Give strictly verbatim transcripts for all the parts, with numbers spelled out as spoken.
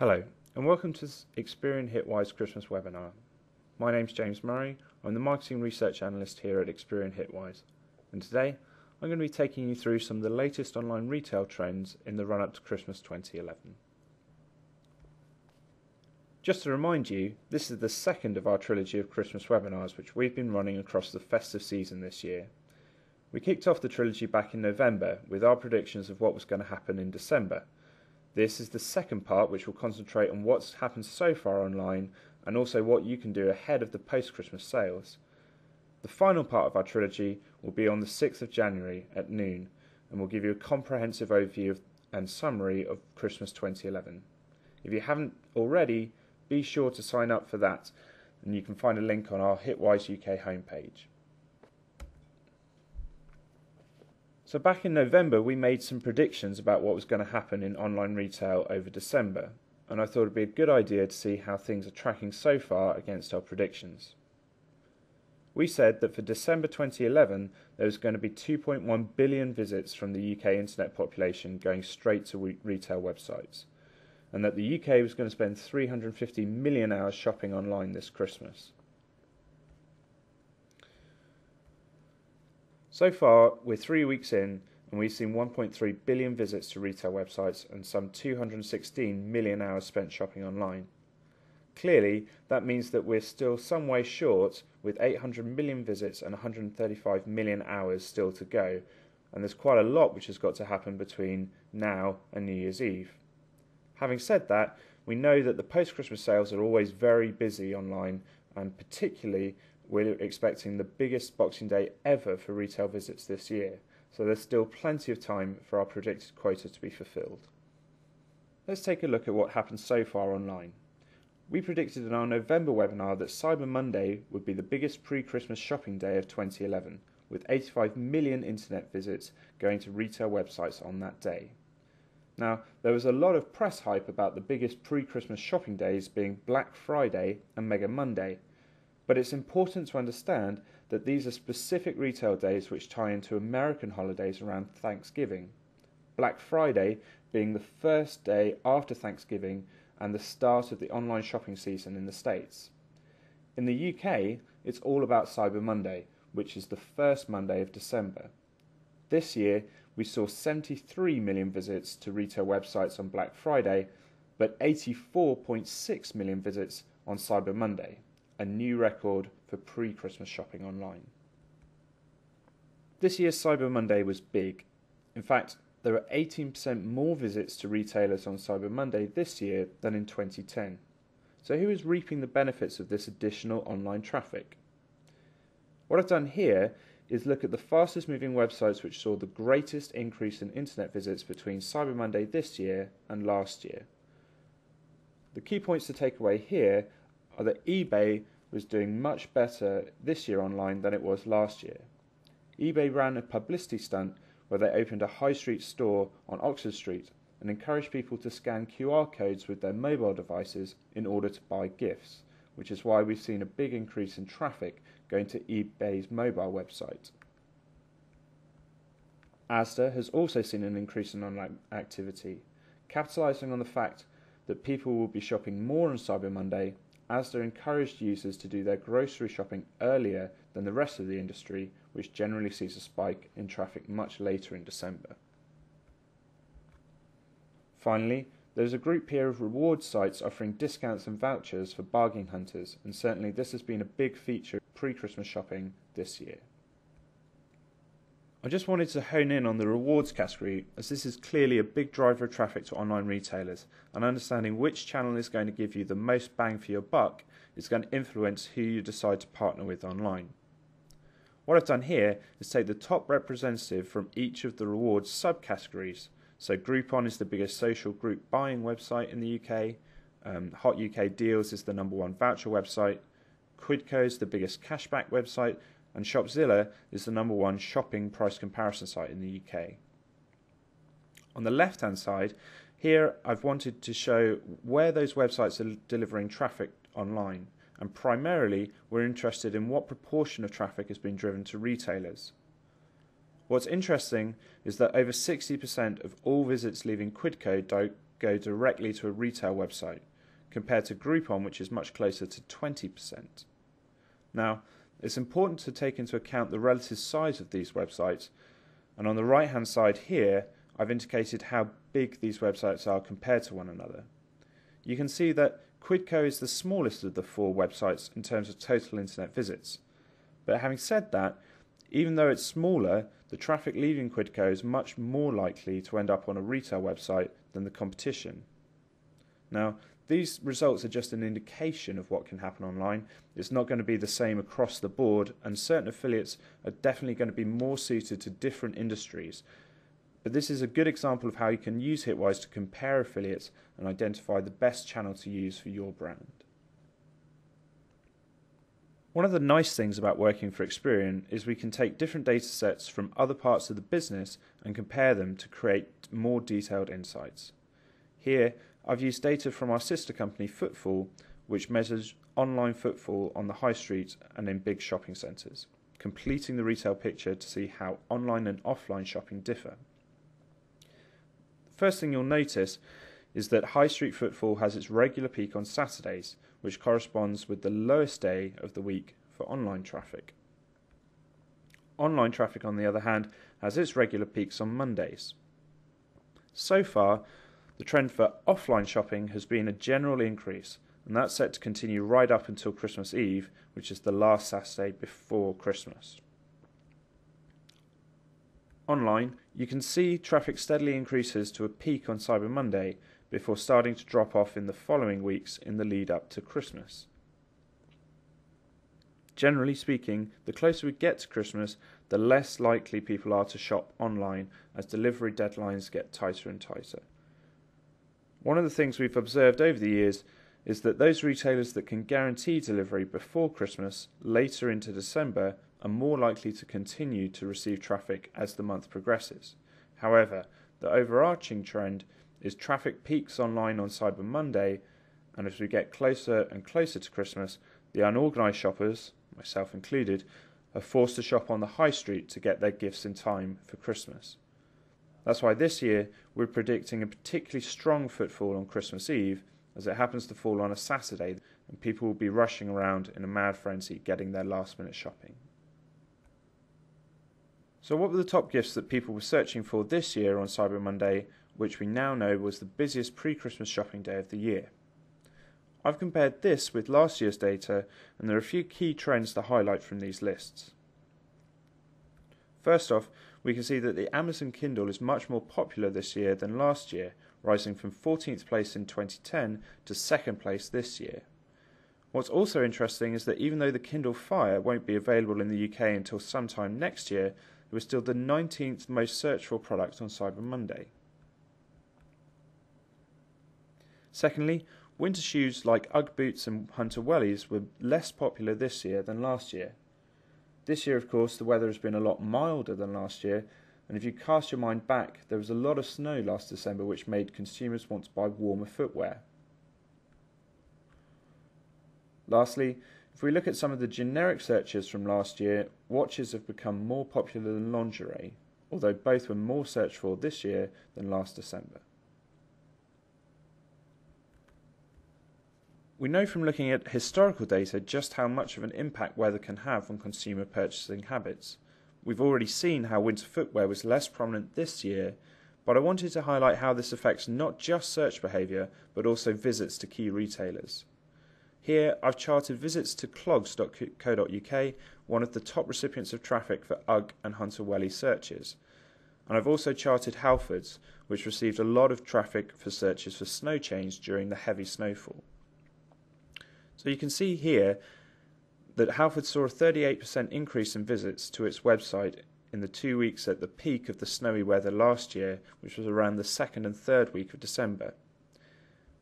Hello and welcome to this Experian Hitwise Christmas webinar. My name's James Murray, I'm the Marketing Research Analyst here at Experian Hitwise, and today I'm going to be taking you through some of the latest online retail trends in the run-up to Christmas twenty eleven. Just to remind you, this is the second of our trilogy of Christmas webinars which we've been running across the festive season this year. We kicked off the trilogy back in November with our predictions of what was going to happen in December. This is the second part, which will concentrate on what's happened so far online and also what you can do ahead of the post-Christmas sales. The final part of our trilogy will be on the sixth of January at noon and will give you a comprehensive overview of, and summary of Christmas twenty eleven. If you haven't already, be sure to sign up for that, and you can find a link on our Hitwise U K homepage. So back in November we made some predictions about what was going to happen in online retail over December, and I thought it would be a good idea to see how things are tracking so far against our predictions. We said that for December twenty eleven there was going to be two point one billion visits from the U K internet population going straight to retail websites, and that the U K was going to spend three hundred fifty million hours shopping online this Christmas. So far, we're three weeks in and we've seen one point three billion visits to retail websites and some two hundred sixteen million hours spent shopping online. Clearly, that means that we're still some way short, with eight hundred million visits and one hundred thirty-five million hours still to go, and there's quite a lot which has got to happen between now and New Year's Eve. Having said that, we know that the post-Christmas sales are always very busy online, and particularly we're expecting the biggest Boxing Day ever for retail visits this year, so there's still plenty of time for our predicted quota to be fulfilled. Let's take a look at what happened so far online. We predicted in our November webinar that Cyber Monday would be the biggest pre-Christmas shopping day of twenty eleven, with eighty-five million internet visits going to retail websites on that day. Now, there was a lot of press hype about the biggest pre-Christmas shopping days being Black Friday and Mega Monday, but it's important to understand that these are specific retail days which tie into American holidays around Thanksgiving, Black Friday being the first day after Thanksgiving and the start of the online shopping season in the States. In the U K, it's all about Cyber Monday, which is the first Monday of December. This year, we saw seventy-three million visits to retail websites on Black Friday, but eighty-four point six million visits on Cyber Monday, a new record for pre-Christmas shopping online. This year's Cyber Monday was big. In fact, there were eighteen percent more visits to retailers on Cyber Monday this year than in twenty ten. So who is reaping the benefits of this additional online traffic? What I've done here is look at the fastest moving websites which saw the greatest increase in internet visits between Cyber Monday this year and last year. The key points to take away here are that eBay was doing much better this year online than it was last year. eBay ran a publicity stunt where they opened a high street store on Oxford Street and encouraged people to scan Q R codes with their mobile devices in order to buy gifts, which is why we've seen a big increase in traffic going to eBay's mobile website. Asda has also seen an increase in online activity. Capitalising on the fact that people will be shopping more on Cyber Monday, Asda encouraged users to do their grocery shopping earlier than the rest of the industry, which generally sees a spike in traffic much later in December. Finally, there's a group here of reward sites offering discounts and vouchers for bargain hunters, and certainly this has been a big feature of pre-Christmas shopping this year. I just wanted to hone in on the rewards category, as this is clearly a big driver of traffic to online retailers, and understanding which channel is going to give you the most bang for your buck is going to influence who you decide to partner with online. What I've done here is take the top representative from each of the rewards subcategories. So Groupon is the biggest social group buying website in the U K, um, Hot U K Deals is the number one voucher website, Quidco is the biggest cashback website, and Shopzilla is the number one shopping price comparison site in the U K. On the left hand side, here I've wanted to show where those websites are delivering traffic online, and primarily we're interested in what proportion of traffic has been driven to retailers. What's interesting is that over sixty percent of all visits leaving Quidco go directly to a retail website, compared to Groupon, which is much closer to twenty percent. Now, it's important to take into account the relative size of these websites, and on the right-hand side here, I've indicated how big these websites are compared to one another. You can see that Quidco is the smallest of the four websites in terms of total internet visits. But having said that, even though it's smaller, the traffic leaving Quidco is much more likely to end up on a retail website than the competition. Now, these results are just an indication of what can happen online. It's not going to be the same across the board, and certain affiliates are definitely going to be more suited to different industries. But this is a good example of how you can use Hitwise to compare affiliates and identify the best channel to use for your brand. One of the nice things about working for Experian is we can take different data sets from other parts of the business and compare them to create more detailed insights. Here, I've used data from our sister company Footfall, which measures online footfall on the high street and in big shopping centres, completing the retail picture to see how online and offline shopping differ. First thing you'll notice is that high street footfall has its regular peak on Saturdays, which corresponds with the lowest day of the week for online traffic. Online traffic, on the other hand, has its regular peaks on Mondays. So far, the trend for offline shopping has been a general increase, and that's set to continue right up until Christmas Eve, which is the last Saturday before Christmas. Online, you can see traffic steadily increases to a peak on Cyber Monday before starting to drop off in the following weeks in the lead up to Christmas. Generally speaking, the closer we get to Christmas, the less likely people are to shop online as delivery deadlines get tighter and tighter. One of the things we've observed over the years is that those retailers that can guarantee delivery before Christmas, later into December, are more likely to continue to receive traffic as the month progresses. However, the overarching trend is traffic peaks online on Cyber Monday, and as we get closer and closer to Christmas, the unorganised shoppers, myself included, are forced to shop on the high street to get their gifts in time for Christmas. That's why this year we're predicting a particularly strong footfall on Christmas Eve, as it happens to fall on a Saturday, and people will be rushing around in a mad frenzy getting their last minute shopping. So what were the top gifts that people were searching for this year on Cyber Monday, which we now know was the busiest pre-Christmas shopping day of the year? I've compared this with last year's data, and there are a few key trends to highlight from these lists. First off, we can see that the Amazon Kindle is much more popular this year than last year, rising from fourteenth place in twenty ten to second place this year. What's also interesting is that even though the Kindle Fire won't be available in the U K until sometime next year, it was still the nineteenth most searched for product on Cyber Monday. Secondly, winter shoes like Ugg boots and Hunter Wellies were less popular this year than last year. This year, of course, the weather has been a lot milder than last year, and if you cast your mind back, there was a lot of snow last December which made consumers want to buy warmer footwear. Lastly, if we look at some of the generic searches from last year, watches have become more popular than lingerie, although both were more searched for this year than last December. We know from looking at historical data just how much of an impact weather can have on consumer purchasing habits. We've already seen how winter footwear was less prominent this year, but I wanted to highlight how this affects not just search behaviour, but also visits to key retailers. Here, I've charted visits to clogs dot co dot U K, one of the top recipients of traffic for Ugg and Hunter Wellies searches. And I've also charted Halfords, which received a lot of traffic for searches for snow chains during the heavy snowfall. So you can see here that Halfords saw a thirty-eight percent increase in visits to its website in the two weeks at the peak of the snowy weather last year, which was around the second and third week of December.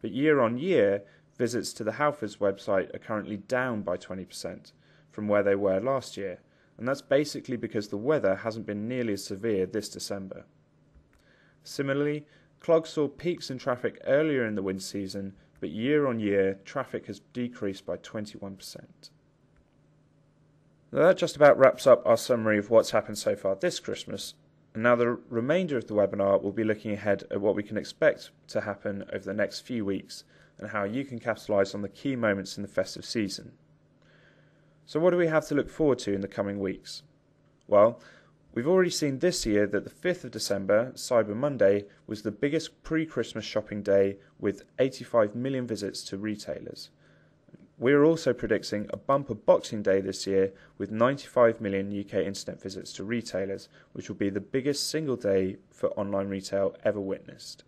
But year on year, visits to the Halfords website are currently down by twenty percent from where they were last year, and that's basically because the weather hasn't been nearly as severe this December. Similarly, Clogs saw peaks in traffic earlier in the winter season, but year on year, traffic has decreased by twenty-one percent. Now that just about wraps up our summary of what's happened so far this Christmas, And now the remainder of the webinar will be looking ahead at what we can expect to happen over the next few weeks and how you can capitalise on the key moments in the festive season. So what do we have to look forward to in the coming weeks? Well, we've already seen this year that the fifth of December, Cyber Monday, was the biggest pre-Christmas shopping day with eighty-five million visits to retailers. We're also predicting a bumper Boxing Day this year with ninety-five million U K internet visits to retailers, which will be the biggest single day for online retail ever witnessed.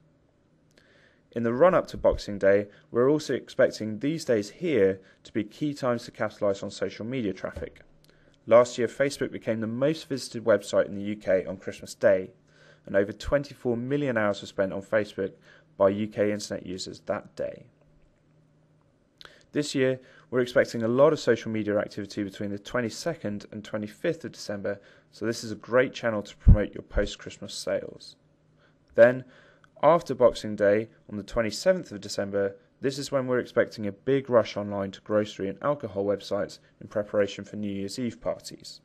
In the run-up to Boxing Day, we're also expecting these days here to be key times to capitalise on social media traffic. Last year, Facebook became the most visited website in the U K on Christmas Day, and over twenty-four million hours were spent on Facebook by U K internet users that day. This year, we're expecting a lot of social media activity between the twenty-second and twenty-fifth of December, so this is a great channel to promote your post-Christmas sales. Then, after Boxing Day, on the twenty-seventh of December, this is when we're expecting a big rush online to grocery and alcohol websites in preparation for New Year's Eve parties.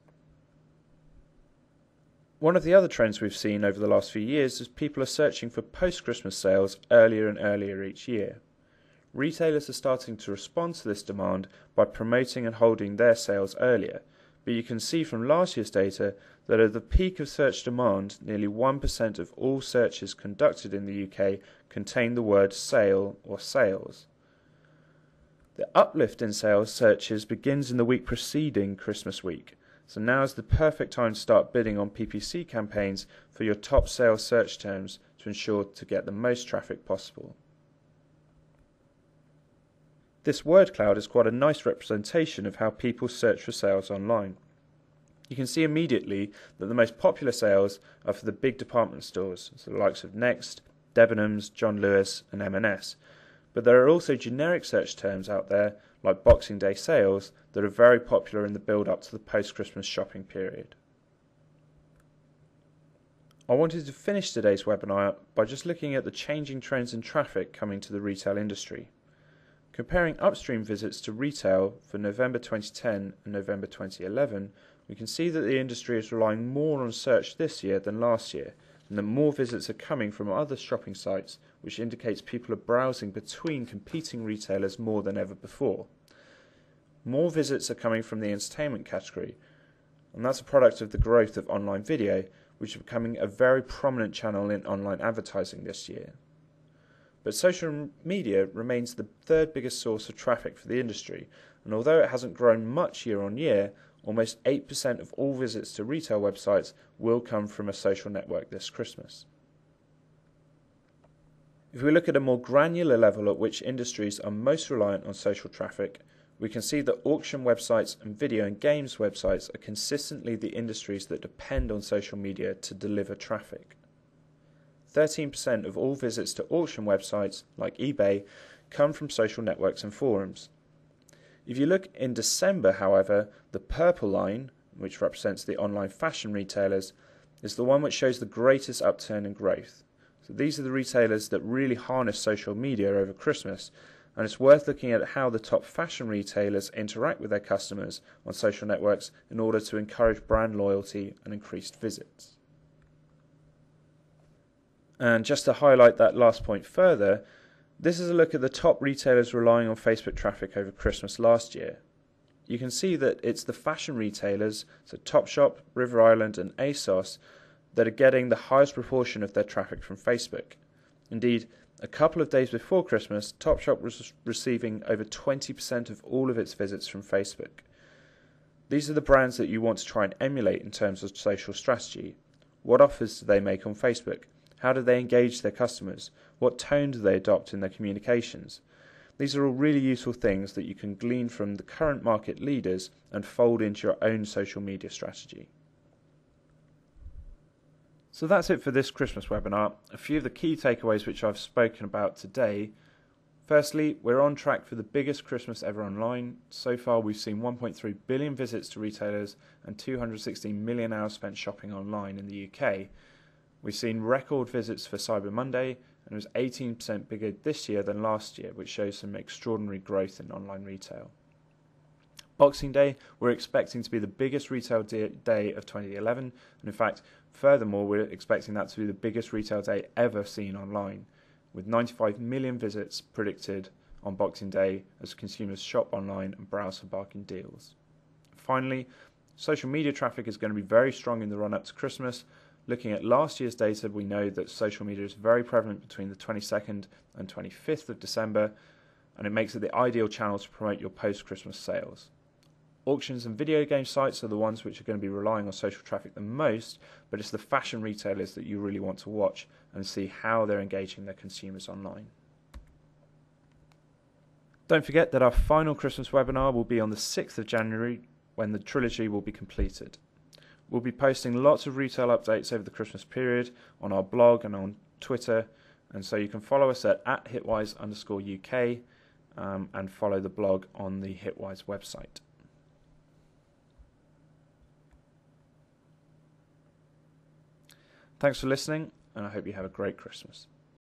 One of the other trends we've seen over the last few years is people are searching for post-Christmas sales earlier and earlier each year. Retailers are starting to respond to this demand by promoting and holding their sales earlier, but you can see from last year's data that at the peak of search demand, nearly one percent of all searches conducted in the U K contained the word sale or sales. The uplift in sales searches begins in the week preceding Christmas week, so now is the perfect time to start bidding on P P C campaigns for your top sales search terms to ensure to get the most traffic possible. This word cloud is quite a nice representation of how people search for sales online. You can see immediately that the most popular sales are for the big department stores, so the likes of Next, Debenhams, John Lewis and M and S. But there are also generic search terms out there, like Boxing Day sales, that are very popular in the build-up to the post-Christmas shopping period. I wanted to finish today's webinar by just looking at the changing trends in traffic coming to the retail industry. Comparing upstream visits to retail for November twenty ten and November twenty eleven, we can see that the industry is relying more on search this year than last year, and that more visits are coming from other shopping sites, which indicates people are browsing between competing retailers more than ever before. More visits are coming from the entertainment category, and that's a product of the growth of online video, which is becoming a very prominent channel in online advertising this year. But social media remains the third biggest source of traffic for the industry, and although it hasn't grown much year on year, almost eight percent of all visits to retail websites will come from a social network this Christmas. If we look at a more granular level at which industries are most reliant on social traffic, we can see that auction websites and video and games websites are consistently the industries that depend on social media to deliver traffic. thirteen percent of all visits to auction websites, like eBay, come from social networks and forums. If you look in December, however, the purple line, which represents the online fashion retailers, is the one which shows the greatest upturn in growth. So these are the retailers that really harness social media over Christmas, and it's worth looking at how the top fashion retailers interact with their customers on social networks in order to encourage brand loyalty and increased visits. And just to highlight that last point further, this is a look at the top retailers relying on Facebook traffic over Christmas last year. You can see that it's the fashion retailers, so Topshop, River Island and ASOS, that are getting the highest proportion of their traffic from Facebook. Indeed, a couple of days before Christmas, Topshop was receiving over twenty percent of all of its visits from Facebook. These are the brands that you want to try and emulate in terms of social strategy. What offers do they make on Facebook? How do they engage their customers? What tone do they adopt in their communications? These are all really useful things that you can glean from the current market leaders and fold into your own social media strategy. So that's it for this Christmas webinar. A few of the key takeaways which I've spoken about today. Firstly, we're on track for the biggest Christmas ever online. So far we've seen one point three billion visits to retailers and two hundred sixteen million hours spent shopping online in the U K. We've seen record visits for Cyber Monday, and it was eighteen percent bigger this year than last year, which shows some extraordinary growth in online retail. Boxing Day, we're expecting to be the biggest retail day of twenty eleven, and in fact, furthermore, we're expecting that to be the biggest retail day ever seen online, with ninety-five million visits predicted on Boxing Day as consumers shop online and browse for bargain deals. Finally, social media traffic is going to be very strong in the run-up to Christmas. Looking at last year's data, we know that social media is very prevalent between the twenty-second and twenty-fifth of December, and it makes it the ideal channel to promote your post-Christmas sales. Auctions and video game sites are the ones which are going to be relying on social traffic the most, but it's the fashion retailers that you really want to watch and see how they're engaging their consumers online. Don't forget that our final Christmas webinar will be on the sixth of January, when the trilogy will be completed. We'll be posting lots of retail updates over the Christmas period on our blog and on Twitter, and so you can follow us at, at hitwise underscore UK um, and follow the blog on the Hitwise website. Thanks for listening, and I hope you have a great Christmas.